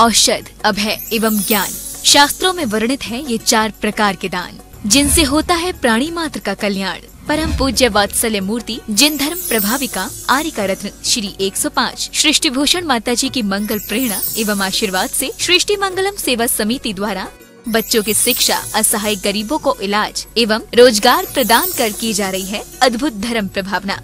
औषध, अभय एवं ज्ञान शास्त्रों में वर्णित है। ये चार प्रकार के दान जिनसे होता है प्राणी मात्र का कल्याण। परम पूज्य वात्सल्य मूर्ति जिन धर्म प्रभाविका आर्यिका रत्न श्री 105 सृष्टि भूषण माता जी की मंगल प्रेरणा एवं आशीर्वाद से सृष्टि मंगलम सेवा समिति द्वारा बच्चों की शिक्षा, असहाय गरीबों को इलाज एवं रोजगार प्रदान कर की जा रही है अद्भुत धर्म प्रभावना।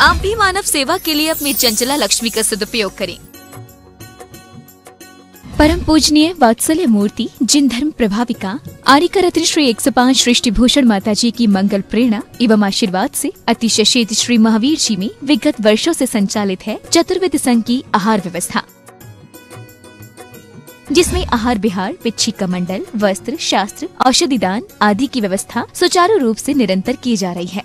आप भी मानव सेवा के लिए अपनी चंचला लक्ष्मी का सदुपयोग करें। परम पूजनीय वात्सल्य मूर्ति जिन धर्म प्रभाविका आर्यिका रत्न श्री 105 सृष्टि भूषण माता जी की मंगल प्रेरणा एवं आशीर्वाद से अतिशय क्षेत्र श्री महावीर जी में विगत वर्षों से संचालित है चतुर्विध संघ की आहार व्यवस्था, जिसमें आहार विहार, पिछी कमंडल, वस्त्र, शास्त्र, औषधि दान आदि की व्यवस्था सुचारू रूप से निरंतर की जा रही है।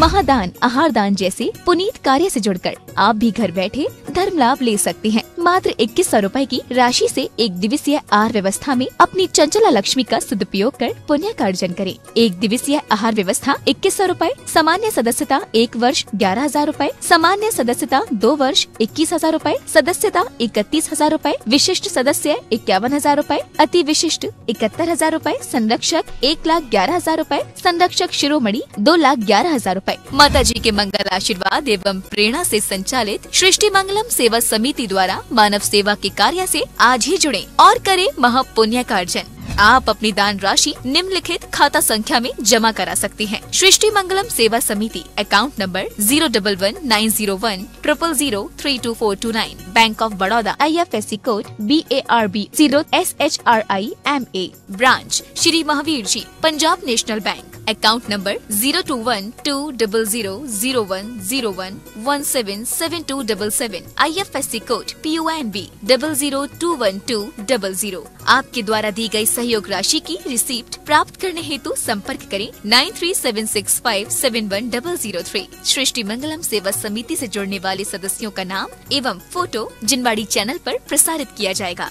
महादान, आहार दान जैसे पुनीत कार्य से जुड़कर आप भी घर बैठे धर्म लाभ ले सकते हैं। मात्र 2100 रूपए की राशि से एक दिवसीय आहार व्यवस्था में अपनी चंचला लक्ष्मी का सदुपयोग कर पुण्य का अर्जन करें। एक दिवसीय आहार व्यवस्था 2100 रूपए, सामान्य सदस्यता 1 वर्ष 11,000 रूपए, सामान्य सदस्यता 2 वर्ष 21,000 रूपए, सदस्यता 31,000 रूपए, विशिष्ट सदस्य 51,000 रूपए, अति विशिष्ट 71,000 रूपए, संरक्षक 1,11,000 रूपए, संरक्षक शिरोमणि 2,11,000 रूपए। माता जी के मंगल आशीर्वाद एवं प्रेरणा से संचालित सृष्टि मंगलम सेवा समिति द्वारा मानव सेवा के कार्य से आज ही जुड़ें और करें महापुण्य का अर्जन। आप अपनी दान राशि निम्नलिखित खाता संख्या में जमा करा सकते हैं। सृष्टि Mangalam Seva Samiti, account number 0119010032429, bank of Baroda, IFSC code BARB0SHRIMA, branch Shri Mahavir ji, Punjab national bank, account number 021200101177277, IFSC code PUNB 0021200। आपके द्वारा दी गई सहयोग राशि की रिसीप्ट प्राप्त करने हेतु संपर्क करें 9376571003। सृष्टि मंगलम सेवा समिति से जुड़ने वाले सदस्यों का नाम एवं फोटो जिनवाणी चैनल पर प्रसारित किया जाएगा।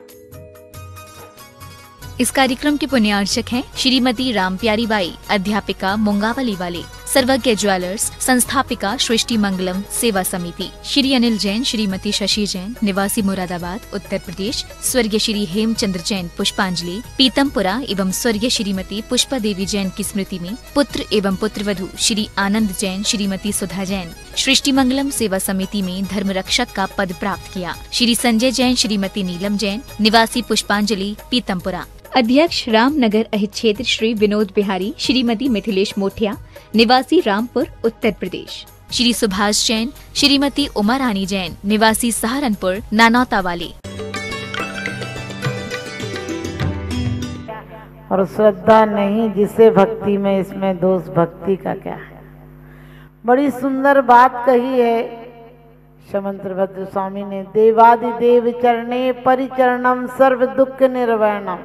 इस कार्यक्रम के पुण्यार्चक हैं श्रीमती राम प्यारी बाई, अध्यापिका मुंगावली वाले, सर्वज्ञ ज्वेलर्स, संस्थापिका सृष्टि मंगलम सेवा समिति, श्री अनिल जैन, श्रीमती शशि जैन, निवासी मुरादाबाद, उत्तर प्रदेश, स्वर्गीय श्री हेमचंद जैन पुष्पांजलि, पीतमपुरा एवं स्वर्गीय श्रीमती पुष्पा देवी जैन की स्मृति में पुत्र एवं पुत्रवधु श्री आनंद जैन, श्रीमती सुधा जैन, सृष्टि मंगलम सेवा समिति में धर्म रक्षक का पद प्राप्त किया, श्री संजय जैन, श्रीमती नीलम जैन, निवासी पुष्पांजलि, पीतमपुरा, अध्यक्ष रामनगर अहित क्षेत्र श्री विनोद बिहारी, श्रीमती मिथिलेश मोठिया, निवासी रामपुर, उत्तर प्रदेश, श्री सुभाष जैन, श्रीमती उमा रानी जैन, निवासी सहारनपुर, नानौता वाले। और श्रद्धा नहीं जिसे भक्ति में, इसमें दोष भक्ति का क्या है। बड़ी सुंदर बात कही है समंतभद्र स्वामी ने, देवादिदेव चरणे परिचरणम सर्व दुख निर्वहणम,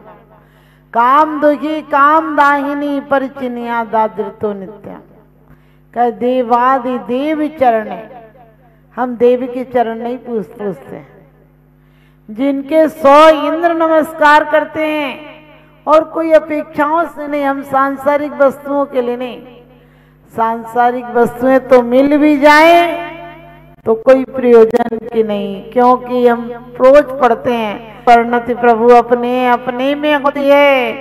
काम दुखी काम दाहिनी परिचिनिया दादृतो नित्यम। कह देवादि देव चरण, हम देव के चरण नहीं पूछते हैं। जिनके 100 इंद्र नमस्कार करते हैं और कोई अपेक्षाओं से नहीं, हम सांसारिक वस्तुओं के लिए नहीं। सांसारिक वस्तुएं तो मिल भी जाए तो कोई प्रयोजन की नहीं, क्योंकि हम रोज पढ़ते हैं, परिणति प्रभु अपने अपने में होती है।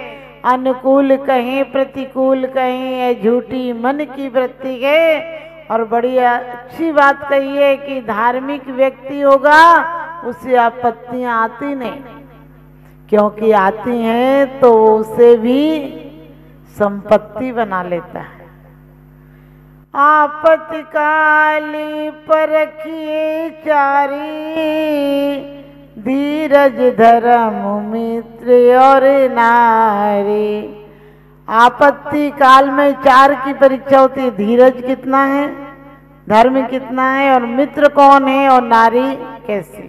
अनुकूल कहीं प्रतिकूल कहीं, ये झूठी मन की वृत्ति है। और बड़ी अच्छी बात कही है कि धार्मिक व्यक्ति होगा उसे आपत्तियां आती नहीं, क्योंकि आती हैं तो उसे भी संपत्ति बना लेता है। आपत्काली परखिए चारी, धीरज धर्म मित्र और नारी। आपत्ति काल में 4 की परीक्षा होती है, धीरज कितना है, धर्म कितना है, और मित्र कौन है, और नारी कैसी।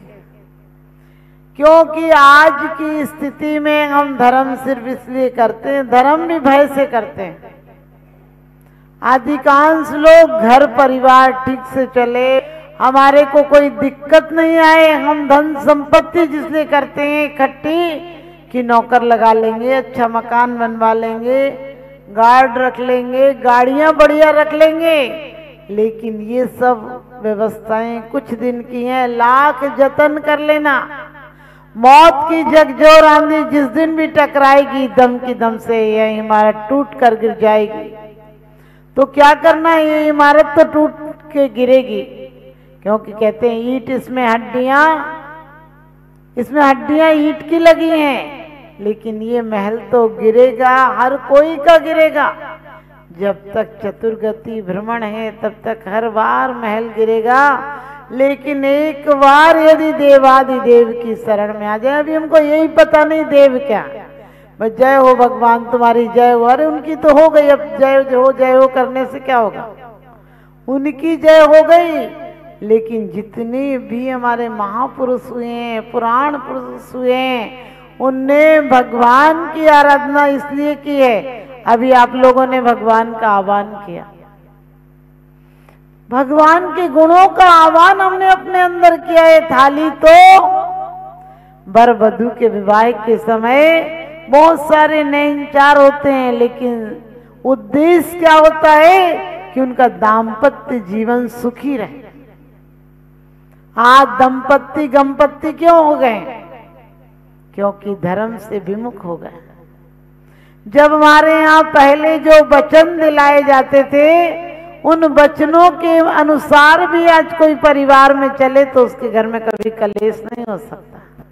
क्योंकि आज की स्थिति में हम धर्म सिर्फ इसलिए करते हैं, धर्म भी भय से करते हैं। अधिकांश लोग घर परिवार ठीक से चले, हमारे को कोई दिक्कत नहीं आए, हम धन संपत्ति जिसने करते हैं इकट्ठी, कि नौकर लगा लेंगे, अच्छा मकान बनवा लेंगे, गार्ड रख लेंगे, गाड़ियां बढ़िया रख लेंगे, लेकिन ये सब व्यवस्थाएं कुछ दिन की हैं। लाख जतन कर लेना, मौत की जगजोर आंधी जिस दिन भी टकराएगी दम की दम से यह इमारत टूट कर गिर जाएगी। तो क्या करना है, ये इमारत तो टूट के गिरेगी, क्योंकि कहते हैं ईंट इसमें हड्डियां ईंट की लगी हैं, लेकिन ये महल तो गिरेगा, हर कोई का गिरेगा। जब तक चतुर्गति भ्रमण है तब तक हर बार महल गिरेगा, लेकिन एक बार यदि देवादि देव की शरण में आ जाए। अभी हमको यही पता नहीं देव क्या, बस जय हो भगवान तुम्हारी जय हो, अरे उनकी तो हो गई, अब जय हो करने से क्या होगा, उनकी जय हो गई। लेकिन जितने भी हमारे महापुरुष हुए हैं, पुराण पुरुष हुए हैं, उनने भगवान की आराधना इसलिए की है। अभी आप लोगों ने भगवान का आह्वान किया, भगवान के गुणों का आह्वान हमने अपने अंदर किया है। थाली तो बर वधू के विवाह के समय बहुत सारे नए विचार होते हैं, लेकिन उद्देश्य क्या होता है कि उनका दाम्पत्य जीवन सुखी रहे। आज दंपत्ति गंपत्ति क्यों हो गए, क्योंकि धर्म से विमुख हो गए। जब हमारे यहाँ पहले जो वचन दिलाए जाते थे, उन वचनों के अनुसार भी आज कोई परिवार में चले तो उसके घर में कभी कलेश नहीं हो सकता।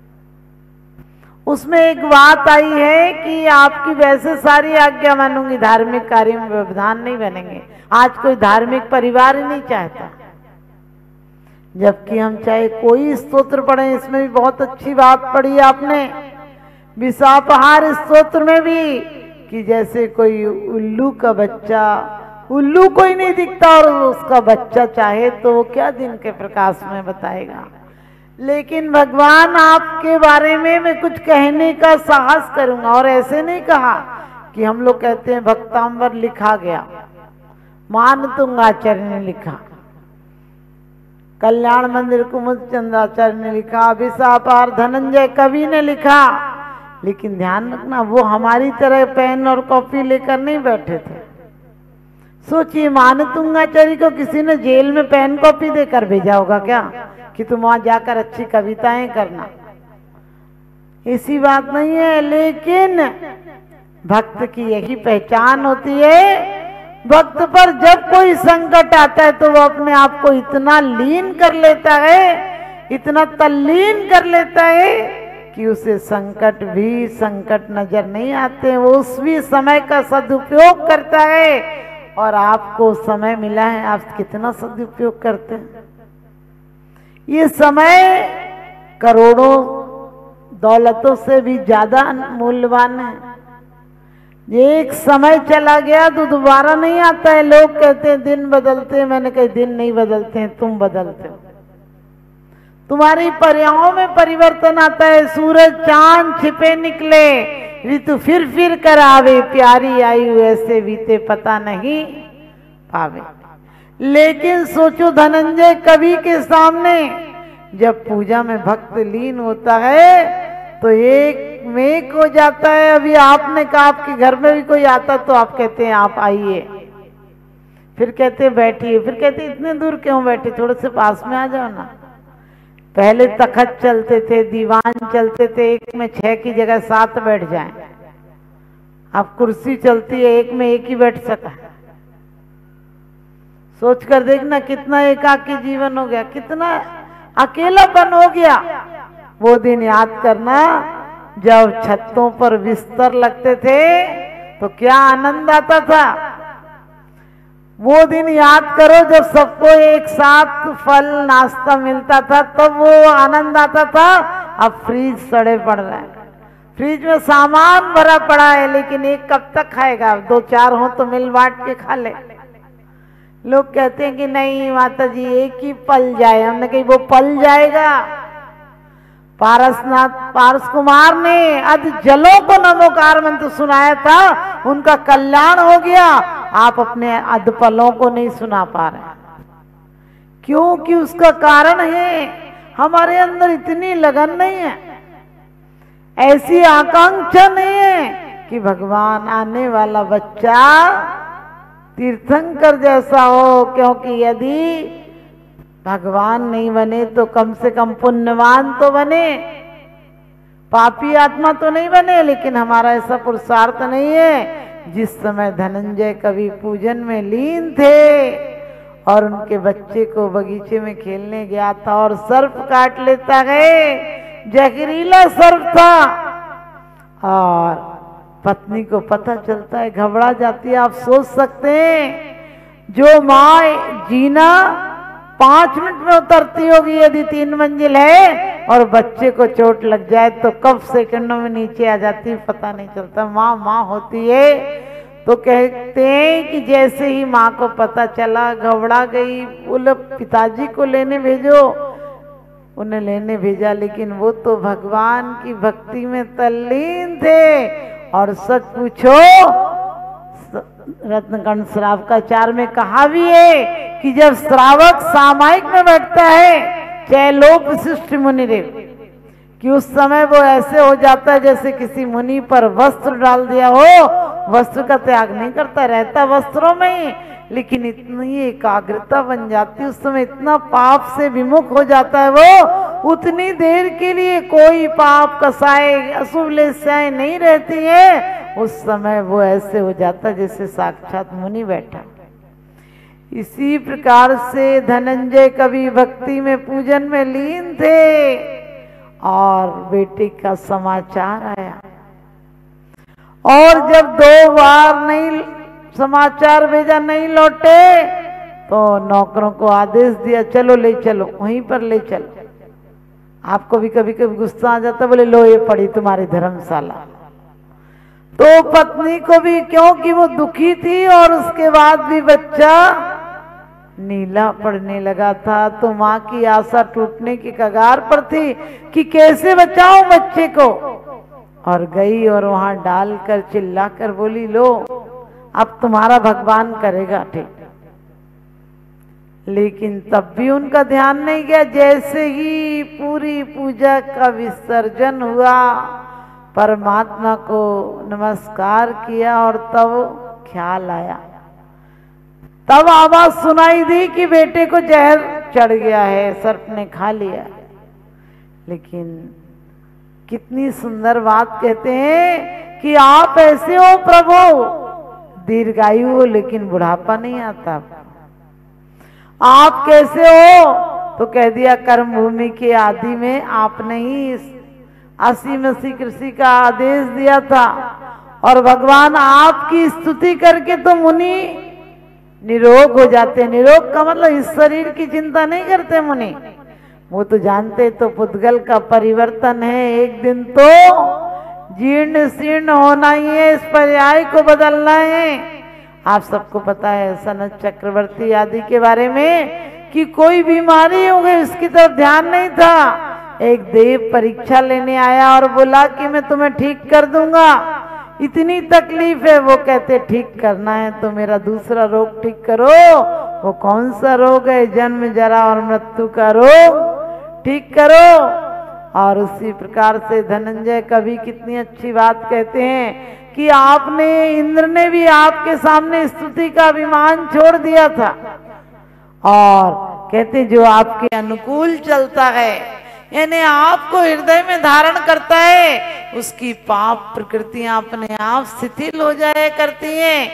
उसमें एक बात आई है कि आपकी वैसे सारी आज्ञा मानूंगी, धार्मिक कार्य में व्यवधान नहीं बनेंगे। आज कोई धार्मिक परिवार ही नहीं चाहता, जबकि हम चाहे कोई स्तोत्र पढ़ें। इसमें भी बहुत अच्छी बात पढ़ी आपने विषापहार स्तोत्र में भी, कि जैसे कोई उल्लू का बच्चा, उल्लू कोई नहीं दिखता और उसका बच्चा चाहे तो वो क्या दिन के प्रकाश में बताएगा। लेकिन भगवान आपके बारे में मैं कुछ कहने का साहस करूंगा, और ऐसे नहीं कहा कि हम लोग कहते हैं भक्तांबर लिखा गया, मान तुंग आचार्य ने लिखा, कल्याण मंदिर कुमुद चंदा आचार्य ने लिखा, विषापार धनंजय कवि ने लिखा। लेकिन ध्यान रखना, वो हमारी तरह पेन और कॉपी लेकर नहीं बैठे थे। सोचिए, मान तुंग आचार्य को किसी ने जेल में पेन कॉपी देकर भेजा होगा क्या कि तुम वहां जाकर अच्छी कविताएं करना, ऐसी बात नहीं है। लेकिन भक्त की यही पहचान होती है, भक्त पर जब कोई संकट आता है तो वो अपने आप को इतना लीन कर लेता है, इतना तल्लीन कर लेता है कि उसे संकट भी संकट नजर नहीं आते। वो उस भी समय का सदुपयोग करता है, और आपको समय मिला है, आप कितना सदुपयोग करते हैं। ये समय करोड़ों दौलतों से भी ज्यादा मूल्यवान है। ये एक समय चला गया तो दोबारा नहीं आता है। लोग कहते हैं दिन बदलते हैं, मैंने कहा दिन नहीं बदलते हैं, तुम बदलते हो। तुम्हारी पर्यायों में परिवर्तन आता है। सूरज चांद छिपे निकले, ऋतु फिर कर आवे, प्यारी आयु ऐसे बीते पता नहीं पावे। लेकिन सोचो, धनंजय कवि के सामने जब पूजा में भक्त लीन होता है तो एक मेक हो जाता है। अभी आपने कहा आपके घर में भी कोई आता तो आप कहते हैं आप आइए, फिर कहते बैठिए, फिर कहते इतने दूर क्यों बैठे, थोड़े से पास में आ जाओ ना। पहले तखत चलते थे, दीवान चलते थे, एक में 6 की जगह 7 बैठ जाएं। अब कुर्सी चलती है, एक में 1 ही बैठ सका। सोच कर देखना कितना एकाकी जीवन हो गया, कितना अकेलापन हो गया। वो दिन याद करना जब छतों पर बिस्तर लगते थे तो क्या आनंद आता था। वो दिन याद करो जब सबको एक साथ फल नाश्ता मिलता था, तब वो आनंद आता था। अब फ्रीज सड़े पड़ रहा है, फ्रीज में सामान भरा पड़ा है, लेकिन एक कब तक खाएगा, 2-4 हो तो मिल बांट के खा ले। लोग कहते हैं कि नहीं माता जी एक ही पल जाए, हमने कही वो पल जाएगा। पारस कुमार ने अध जलों को नमोकार मंत्र सुनाया था, उनका कल्याण हो गया। आप अपने अध पलों को नहीं सुना पा रहे, क्योंकि उसका कारण है हमारे अंदर इतनी लगन नहीं है। ऐसी आकांक्षा नहीं है कि भगवान आने वाला बच्चा तीर्थंकर जैसा हो, क्योंकि यदि भगवान नहीं बने तो कम से कम पुण्यवान तो बने, पापी आत्मा तो नहीं बने। लेकिन हमारा ऐसा पुरुषार्थ नहीं है। जिस समय धनंजय कवि पूजन में लीन थे और उनके बच्चे को बगीचे में खेलने गया था और सर्प काट लेता गए, जहरीला सर्प था, और पत्नी को पता चलता है, घबरा जाती है। आप सोच सकते हैं जो माँ जीना 5 मिनट में उतरती होगी यदि 3 मंजिल है और बच्चे को चोट लग जाए तो कब सेकंडों में नीचे आ जाती है, पता नहीं चलता। माँ माँ होती है। तो कहते हैं कि जैसे ही माँ को पता चला घबरा गई, बोले पिताजी को लेने भेजो। उन्हें लेने भेजा, लेकिन वो तो भगवान की भक्ति में तल्लीन थे। और सच पूछो, रत्नकरण्ड श्रावकाचार में कहा भी है कि जब श्रावक सामायिक में बैठता है, चाहे लोक विशिष्ट मुनिदेव, कि उस समय वो ऐसे हो जाता है जैसे किसी मुनि पर वस्त्र डाल दिया हो। वस्त्र का त्याग नहीं करता, रहता वस्त्रों में ही, लेकिन इतनी एकाग्रता बन जाती है उस समय, इतना पाप से विमुख हो जाता है वो, उतनी देर के लिए कोई पाप कसाएं अशुभ लेशाएं नहीं रहती है। उस समय वो ऐसे हो जाता जैसे साक्षात मुनि बैठा। इसी प्रकार से धनंजय कवि भक्ति में पूजन में लीन थे और बेटे का समाचार आया, और जब 2 बार नहीं समाचार भेजा, नहीं लौटे, तो नौकरों को आदेश दिया, चलो ले चलो, वहीं पर ले चलो। आपको भी कभी कभी गुस्सा आ जाता, बोले लो ये पड़ी तुम्हारी धर्मशाला। तो पत्नी को भी, क्योंकि वो दुखी थी और उसके बाद भी बच्चा नीला पड़ने लगा था, तो माँ की आशा टूटने की कगार पर थी कि कैसे बचाऊं बच्चे को, और गई और वहां डालकर चिल्लाकर बोली लो अब तुम्हारा भगवान करेगा ठीक। लेकिन तब भी उनका ध्यान नहीं गया। जैसे ही पूरी पूजा का विसर्जन हुआ, परमात्मा को नमस्कार किया, और तब ख्याल आया, तब आवाज सुनाई दी कि बेटे को जहर चढ़ गया है, सर्प ने खा लिया। लेकिन कितनी सुंदर बात कहते हैं कि आप ऐसे हो प्रभु, दीर्घायु हो लेकिन बुढ़ापा नहीं आता। आप कैसे हो? तो कह दिया कर्म भूमि के आदि में आपने ही असीम सी कृषि का आदेश दिया था, और भगवान आपकी स्तुति करके तो मुनि निरोग हो जाते। निरोग का मतलब इस शरीर की चिंता नहीं करते मुनि, वो तो जानते तो पुद्गल का परिवर्तन है, एक दिन तो जीर्ण शीर्ण होना ही है, इस पर्याय को बदलना है। आप सबको पता है सनत चक्रवर्ती आदि के बारे में कि कोई बीमारी हो गई उसकी तरफ ध्यान नहीं था। एक देव परीक्षा लेने आया और बोला कि मैं तुम्हें ठीक कर दूंगा, इतनी तकलीफ है। वो कहते ठीक करना है तो मेरा दूसरा रोग ठीक करो। वो कौन सा रोग है? जन्म जरा और मृत्यु का रोग ठीक करो। और उसी प्रकार से धनंजय कवि कितनी अच्छी बात कहते हैं कि आपने, इंद्र ने भी आपके सामने स्तुति का अभिमान छोड़ दिया था, और कहते जो आपके अनुकूल चलता है, यानी आपको हृदय में धारण करता है, उसकी पाप प्रकृतियां अपने आप शिथिल हो जाया करती हैं।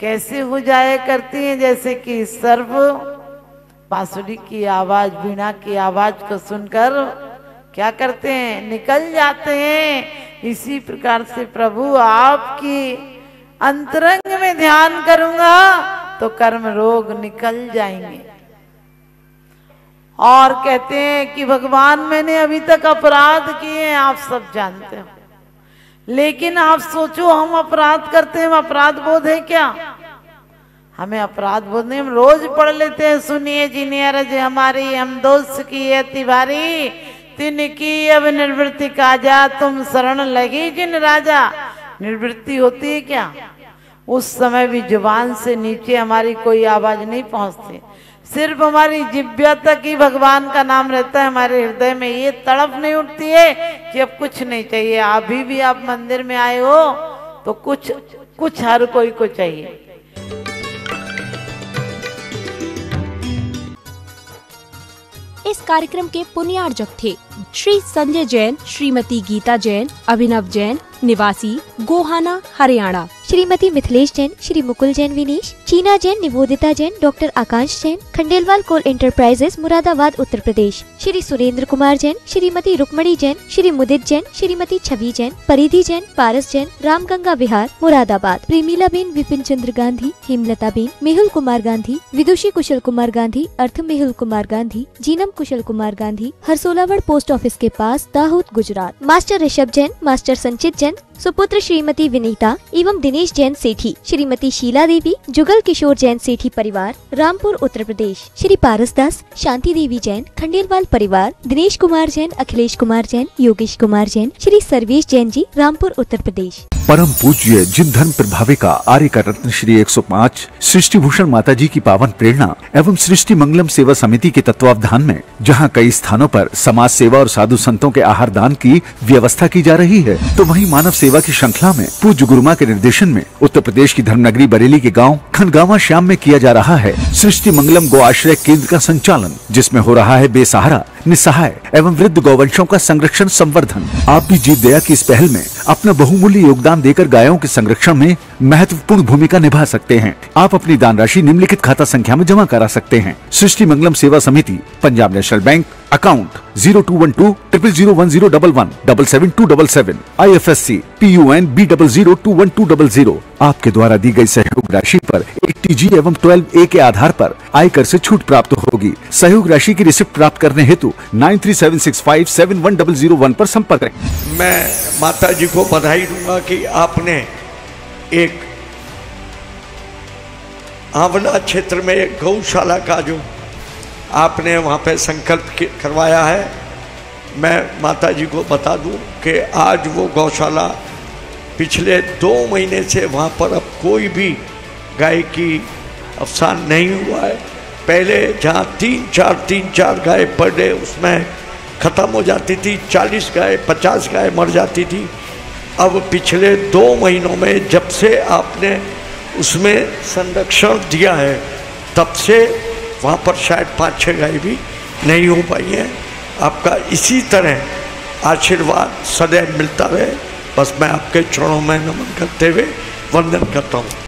कैसे हो जाया करती हैं? जैसे कि सर्प बांसुरी की आवाज, वीणा की आवाज को सुनकर क्या करते हैं? निकल जाते हैं। इसी प्रकार से प्रभु आपकी अंतरंग में ध्यान करूंगा तो कर्म रोग निकल जाएंगे। और कहते हैं कि भगवान मैंने अभी तक अपराध किए हैं, आप सब जानते हो, लेकिन आप सोचो हम अपराध करते हैं, हम अपराध बोध है क्या? हमें अपराध बोध नहीं, हम रोज पढ़ लेते हैं, सुनिए जिन्हें अर्ज हमारी, हम दोस्त की है तिवारी, तिनकी अब निवृत्ति काजा, तुम शरण लगी जिन राजा। निवृत्ति होती है क्या? उस समय भी जुबान से नीचे हमारी कोई आवाज नहीं पहुंचती, सिर्फ हमारी जिब्या तक ही भगवान का नाम रहता है, हमारे हृदय में ये तड़प नहीं उठती है कि अब कुछ नहीं चाहिए। अभी भी आप मंदिर में आए हो तो कुछ कुछ हर कोई को चाहिए। इस कार्यक्रम के पुण्यार्जक थे श्री संजय जैन, श्रीमती गीता जैन, अभिनव जैन निवासी Gohana Haryana, Shrimati Mithilesh Jain, Shri Mukul Jain, Vinish Cheena Jain, निवोदिता Jain, doctor Akash Jain, Khandelwal coal enterprises Moradabad Uttar Pradesh, Shri Surendra Kumar Jain, Shrimati Rukmani Jain, Shri Mudit Jain, Shrimati Chhavi Jain, Paridhi Jain, Paras Jain, Ramganga Vihar Moradabad, प्रेमीला Ben, Vipin Chandra Gandhi, Hemlata Ben, Mehul Kumar Gandhi, Vidushi Kushal Kumar Gandhi Arth Mehul Kumar Gandhi, Jinam Kushal Kumar Gandhi, Harsolavad post office के पास दाहोद गुजरात, मास्टर ऋषभ जैन, मास्टर संचित जैन, सुपुत्र श्रीमती विनीता एवं दिनेश जैन सेठी, श्रीमती शीला देवी, जुगल किशोर जैन सेठी परिवार रामपुर उत्तर प्रदेश, श्री पारसदास, शांति देवी जैन, खंडेलवाल परिवार, दिनेश कुमार जैन, अखिलेश कुमार जैन, योगेश कुमार जैन, श्री सर्वेश जैन जी रामपुर उत्तर प्रदेश। परम पूज्य जिन धन प्रभावी का आर्यिका रत्न श्री 105 सृष्टि भूषण माता जी की पावन प्रेरणा एवं सृष्टि मंगलम सेवा समिति के तत्वावधान में जहाँ कई स्थानों पर समाज सेवा और साधु संतों के आहार दान की व्यवस्था की जा रही है, तो वही मानव सेवा की श्रृंखला में पूज्य गुरुमा के निर्देशन में उत्तर प्रदेश की धर्मनगरी बरेली के गांव खनगावा श्याम में किया जा रहा है सृष्टि मंगलम गौ आश्रय केंद्र का संचालन, जिसमें हो रहा है बेसहारा, निसहाय एवं वृद्ध गौवंशों का संरक्षण संवर्धन। आप भी जीव दया की इस पहल में अपना बहुमूल्य योगदान देकर गायों के संरक्षण में महत्वपूर्ण भूमिका निभा सकते हैं। आप अपनी दान राशि निम्नलिखित खाता संख्या में जमा करा सकते हैं। सृष्टि Mangalam Seva Samiti, Punjab national bank, account 02120010117727, IFSC PUN B002120। आपके द्वारा दी गई सहयोग राशि पर 8TG एवं 12A के आधार पर आयकर से छूट प्राप्त होगी। सहयोग राशि की रिसिप्ट प्राप्त करने हेतु 9376571001 पर संपर्क करें। मैं माता जी को बधाई दूंगा कि आपने एक आवना क्षेत्र में एक गौशाला का जो आपने वहाँ पे संकल्प करवाया है, मैं माता जी को बता दूं कि आज वो गौशाला पिछले 2 महीने से वहाँ पर अब कोई भी गाय की अफसान नहीं हुआ है। पहले जहाँ 3-4 गाय पर डे उसमें ख़त्म हो जाती थी, 40 गाय 50 गाय मर जाती थी। अब पिछले 2 महीनों में जब से आपने उसमें संरक्षण दिया है तब से वहाँ पर शायद 5-6 गाय भी नहीं हो पाई हैं। आपका इसी तरह आशीर्वाद सदैव मिलता रहे। बस मैं आपके चरणों में नमन करते हुए वंदन करता हूँ।